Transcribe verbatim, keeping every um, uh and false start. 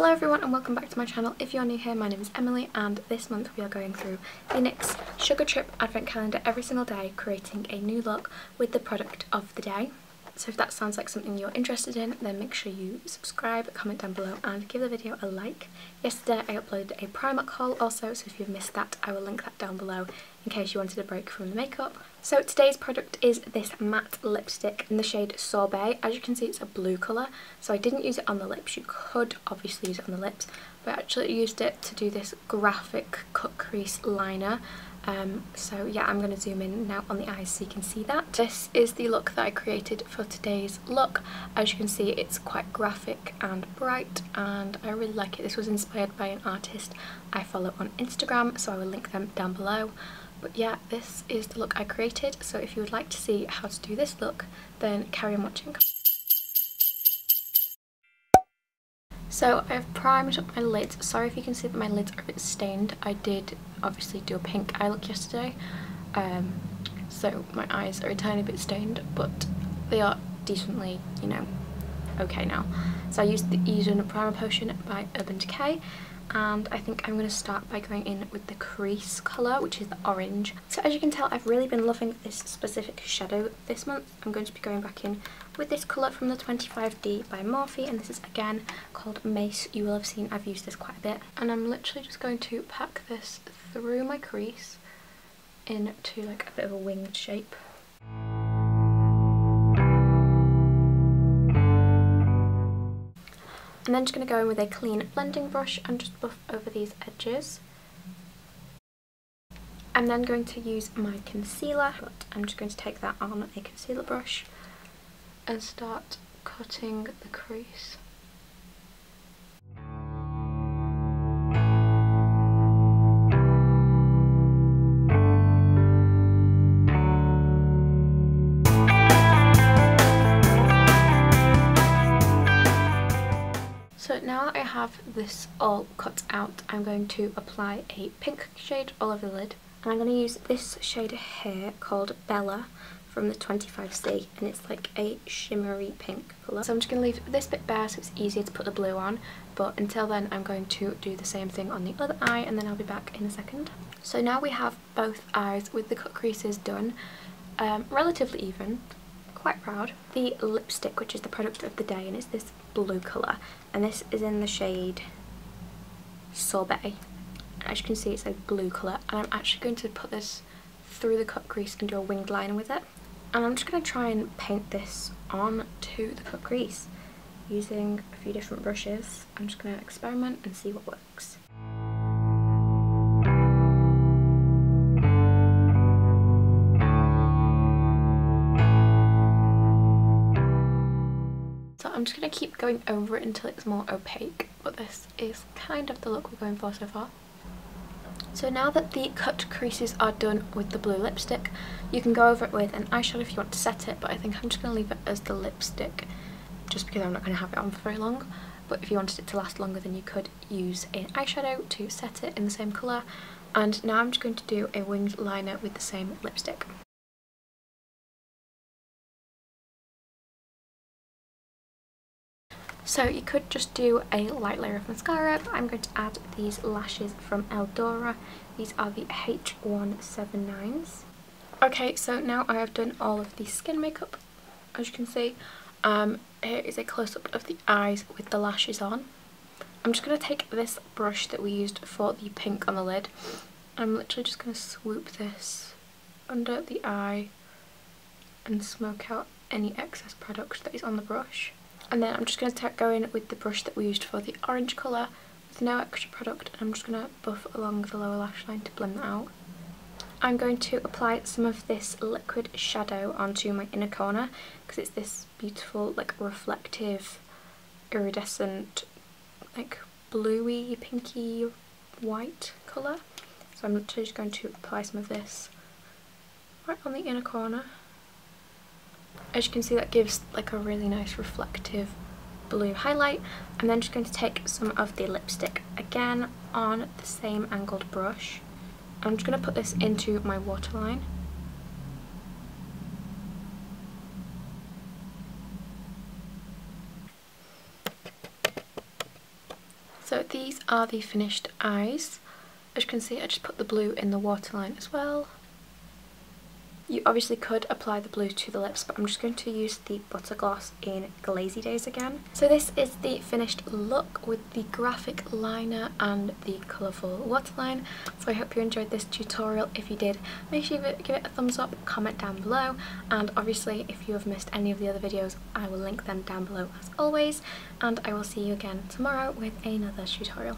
Hello everyone and welcome back to my channel. If you're new here, my name is Emily and this month we are going through the NYX Sugar Trip Advent Calendar every single day, creating a new look with the product of the day. So if that sounds like something you're interested in, then make sure you subscribe, comment down below and give the video a like. Yesterday I uploaded a Primark haul also, so if you've missed that I will link that down below in case you wanted a break from the makeup. So today's product is this matte lipstick in the shade Sorbet. As you can see it's a blue colour, so I didn't use it on the lips. You could obviously use it on the lips, but I actually used it to do this graphic cut crease liner. Um, so yeah, I'm going to zoom in now on the eyes so you can see that. This is the look that I created for today's look. As you can see it's quite graphic and bright and I really like it. This was inspired by an artist I follow on Instagram, so I will link them down below. But yeah, this is the look I created, so if you would like to see how to do this look then carry on watching. So I've primed up my lids. Sorry if you can see that my lids are a bit stained. I did obviously do a pink eye look yesterday, um, so my eyes are a tiny bit stained, but they are decently, you know, okay now. So I used the Eden Primer Potion by Urban Decay, and I think I'm going to start by going in with the crease colour, which is the orange. So as you can tell, I've really been loving this specific shadow this month. I'm going to be going back in with this colour from the twenty-five D by Morphe, and this is again called Mace. You will have seen I've used this quite a bit, and I'm literally just going to pack this through my crease into like a bit of a winged shape. And then just going to go in with a clean blending brush and just buff over these edges. I'm then going to use my concealer, but I'm just going to take that on a concealer brush and start cutting the crease. So now that I have this all cut out, I'm going to apply a pink shade all over the lid, and I'm going to use this shade here called Bella from the twenty-five C, and it's like a shimmery pink colour. So I'm just going to leave this bit bare so it's easier to put the blue on, but until then I'm going to do the same thing on the other eye and then I'll be back in a second. So now we have both eyes with the cut creases done, um, relatively even, quite proud. The lipstick, which is the product of the day, and it's this blue colour, and this is in the shade Sorbet. As you can see it's a blue colour, and I'm actually going to put this through the cut crease and do a winged liner with it. And I'm just going to try and paint this on to the cut crease using a few different brushes. I'm just going to experiment and see what works. So I'm just going to keep going over it until it's more opaque, but this is kind of the look we're going for so far. So now that the cut creases are done with the blue lipstick, you can go over it with an eyeshadow if you want to set it, but I think I'm just going to leave it as the lipstick just because I'm not going to have it on for very long. But if you wanted it to last longer then you could use an eyeshadow to set it in the same colour. And now I'm just going to do a winged liner with the same lipstick. So you could just do a light layer of mascara, but I'm going to add these lashes from Eldora. These are the H one seventy-nines. Okay, so now I have done all of the skin makeup, as you can see. Um, here is a close-up of the eyes with the lashes on. I'm just going to take this brush that we used for the pink on the lid. I'm literally just going to swoop this under the eye and smoke out any excess product that is on the brush. And then I'm just going to go in with the brush that we used for the orange colour with no extra product, and I'm just going to buff along the lower lash line to blend that out. I'm going to apply some of this liquid shadow onto my inner corner because it's this beautiful like reflective iridescent like bluey pinky white colour. So I'm literally just going to apply some of this right on the inner corner. As you can see that gives like a really nice reflective blue highlight. I'm then just going to take some of the lipstick again on the same angled brush. I'm just going to put this into my waterline. So these are the finished eyes. As you can see, I just put the blue in the waterline as well. You obviously could apply the blue to the lips, but I'm just going to use the Butter Gloss in Glazy Days again. So this is the finished look with the graphic liner and the colourful waterline. So I hope you enjoyed this tutorial. If you did, make sure you give it a thumbs up, comment down below, and obviously if you have missed any of the other videos, I will link them down below as always, and I will see you again tomorrow with another tutorial.